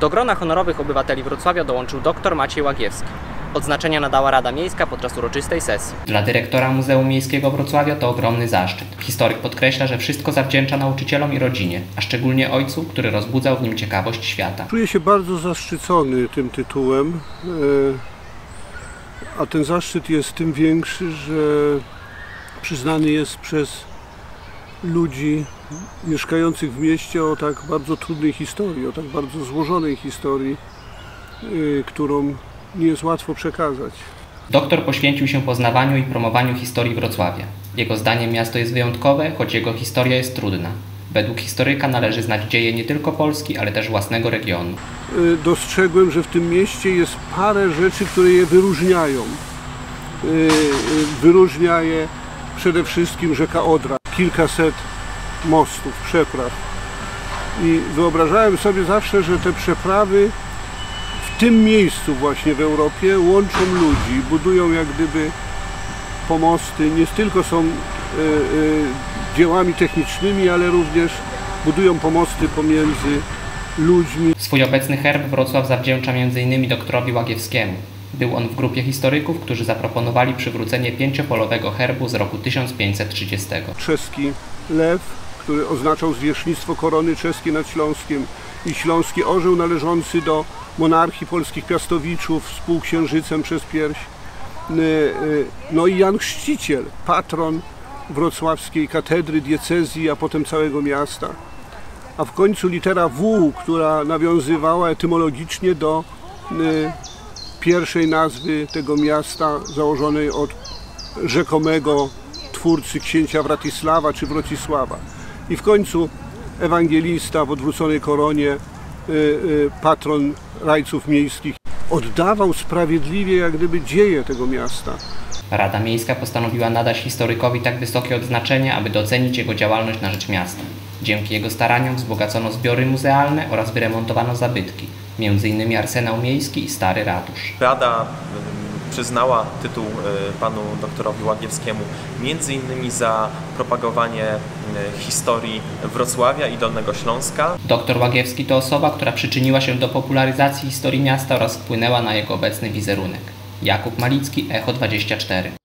Do grona honorowych obywateli Wrocławia dołączył dr Maciej Łagiewski. Odznaczenia nadała Rada Miejska podczas uroczystej sesji. Dla dyrektora Muzeum Miejskiego Wrocławia to ogromny zaszczyt. Historyk podkreśla, że wszystko zawdzięcza nauczycielom i rodzinie, a szczególnie ojcu, który rozbudzał w nim ciekawość świata. Czuję się bardzo zaszczycony tym tytułem, a ten zaszczyt jest tym większy, że przyznany jest przez ludzi mieszkających w mieście o tak bardzo trudnej historii, o tak bardzo złożonej historii, którą nie jest łatwo przekazać. Doktor poświęcił się poznawaniu i promowaniu historii Wrocławia. Jego zdaniem miasto jest wyjątkowe, choć jego historia jest trudna. Według historyka należy znać dzieje nie tylko Polski, ale też własnego regionu. Dostrzegłem, że w tym mieście jest parę rzeczy, które je wyróżniają. Wyróżnia je przede wszystkim rzeka Odra. Kilkaset mostów, przepraw. I wyobrażałem sobie zawsze, że te przeprawy w tym miejscu właśnie w Europie łączą ludzi, budują jak gdyby pomosty, nie tylko są dziełami technicznymi, ale również budują pomosty pomiędzy ludźmi. Swój obecny herb Wrocław zawdzięcza m.in. doktorowi Łagiewskiemu. Był on w grupie historyków, którzy zaproponowali przywrócenie pięciopolowego herbu z roku 1530. Czeski lew, który oznaczał zwierzchnictwo korony czeskiej nad Śląskiem, i śląski orzeł należący do monarchii polskich piastowiczów z półksiężycem przez pierś. No i Jan Chrzciciel, patron wrocławskiej katedry, diecezji, a potem całego miasta. A w końcu litera W, która nawiązywała etymologicznie do pierwszej nazwy tego miasta, założonej od rzekomego twórcy księcia Wratisława czy Wrocisława. I w końcu ewangelista w odwróconej koronie, patron rajców miejskich, oddawał sprawiedliwie jak gdyby dzieje tego miasta. Rada Miejska postanowiła nadać historykowi tak wysokie odznaczenie, aby docenić jego działalność na rzecz miasta. Dzięki jego staraniom wzbogacono zbiory muzealne oraz wyremontowano zabytki, m.in. arsenał miejski i stary ratusz. Rada przyznała tytuł panu doktorowi Łagiewskiemu m.in. za propagowanie historii Wrocławia i Dolnego Śląska. Doktor Łagiewski to osoba, która przyczyniła się do popularyzacji historii miasta oraz wpłynęła na jego obecny wizerunek. Jakub Malicki, Echo 24.